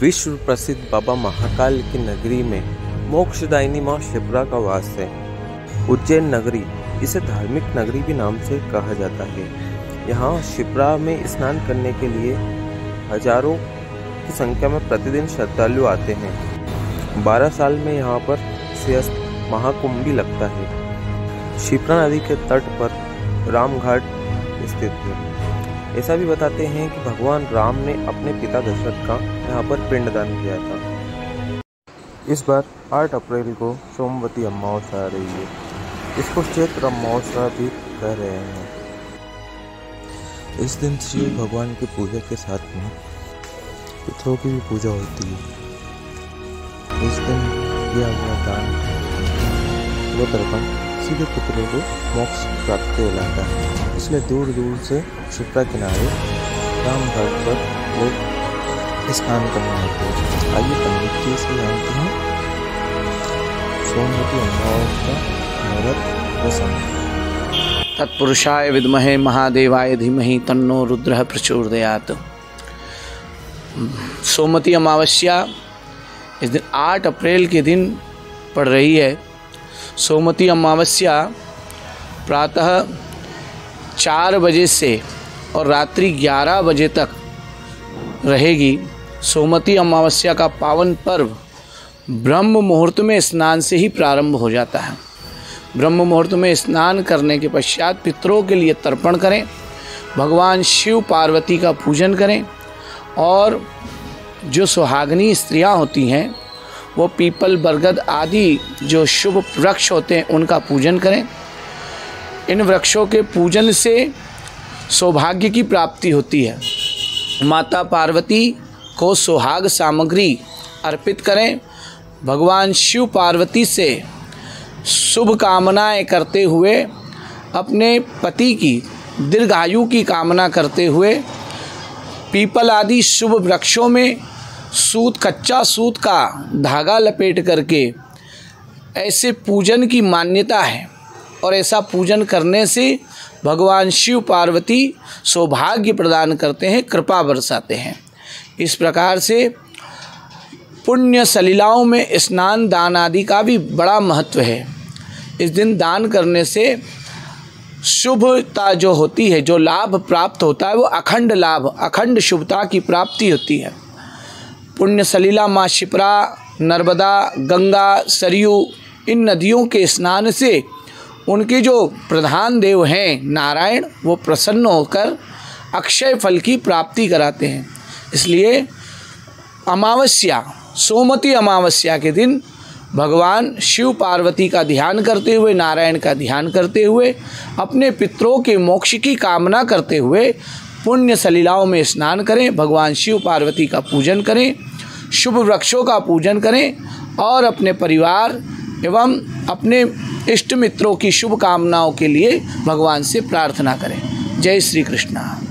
विश्व प्रसिद्ध बाबा महाकाल की नगरी में मोक्षदायिनी माँ क्षिप्रा का वास है। उज्जैन नगरी, इसे धार्मिक नगरी के नाम से कहा जाता है। यहाँ क्षिप्रा में स्नान करने के लिए हजारों की संख्या में प्रतिदिन श्रद्धालु आते हैं। 12 साल में यहाँ पर सिंहस्थ महाकुंभ भी लगता है। क्षिप्रा नदी के तट पर रामघाट स्थित है। ऐसा भी बताते हैं कि भगवान राम ने अपने पिता दशरथ का यहाँ पर पिंडदान किया था। इस बार 8 अप्रैल को सोमवती अमावस्या आ रही है। इसको चैत्र अमावस्या भी कह रहे हैं। इस दिन शिव भगवान की पूजा के साथ में पितरों की भी पूजा होती है। इस दिन यह दान व तर्पण सीधे पुत्रों को मोक्ष प्राप्त कहलाता है। इसलिए दूर दूर से क्षिप्रा किनारे रामघाट पर लोग स्नान करने आते हैं। आइए पंडित जी से जानते हैं सोमवती अमावस्या का मुहूर्त व समय। तत्पुरुषाय विद्महे महादेवाय धीमहि तन्नो रुद्र प्रचोदयात्। सोमवती अमावस्या इस दिन 8 अप्रैल के दिन पड़ रही है। सोमवती अमावस्या प्रातः 4 बजे से और रात्रि 11 बजे तक रहेगी। सोमवती अमावस्या का पावन पर्व ब्रह्म मुहूर्त में स्नान से ही प्रारंभ हो जाता है। ब्रह्म मुहूर्त में स्नान करने के पश्चात पितरों के लिए तर्पण करें, भगवान शिव पार्वती का पूजन करें और जो सुहागनी स्त्रियां होती हैं वो पीपल बरगद आदि जो शुभ वृक्ष होते हैं उनका पूजन करें। इन वृक्षों के पूजन से सौभाग्य की प्राप्ति होती है। माता पार्वती को सुहाग सामग्री अर्पित करें, भगवान शिव पार्वती से शुभ कामनाएं करते हुए अपने पति की दीर्घायु की कामना करते हुए पीपल आदि शुभ वृक्षों में सूत कच्चा सूत का धागा लपेट करके ऐसे पूजन की मान्यता है और ऐसा पूजन करने से भगवान शिव पार्वती सौभाग्य प्रदान करते हैं, कृपा बरसाते हैं। इस प्रकार से पुण्य सलीलाओं में स्नान दान आदि का भी बड़ा महत्व है। इस दिन दान करने से शुभता जो होती है, जो लाभ प्राप्त होता है वो अखंड लाभ, अखंड शुभता की प्राप्ति होती है। पुण्य सलीला माँ क्षिप्रा, नर्मदा, गंगा, सरयू इन नदियों के स्नान से उनके जो प्रधान देव हैं नारायण वो प्रसन्न होकर अक्षय फल की प्राप्ति कराते हैं। इसलिए अमावस्या, सोमवती अमावस्या के दिन भगवान शिव पार्वती का ध्यान करते हुए, नारायण का ध्यान करते हुए, अपने पितरों के मोक्ष की कामना करते हुए पुण्य सलीलाओं में स्नान करें, भगवान शिव पार्वती का पूजन करें, शुभ वृक्षों का पूजन करें और अपने परिवार एवं अपने इष्ट मित्रों की शुभ कामनाओं के लिए भगवान से प्रार्थना करें। जय श्री कृष्ण।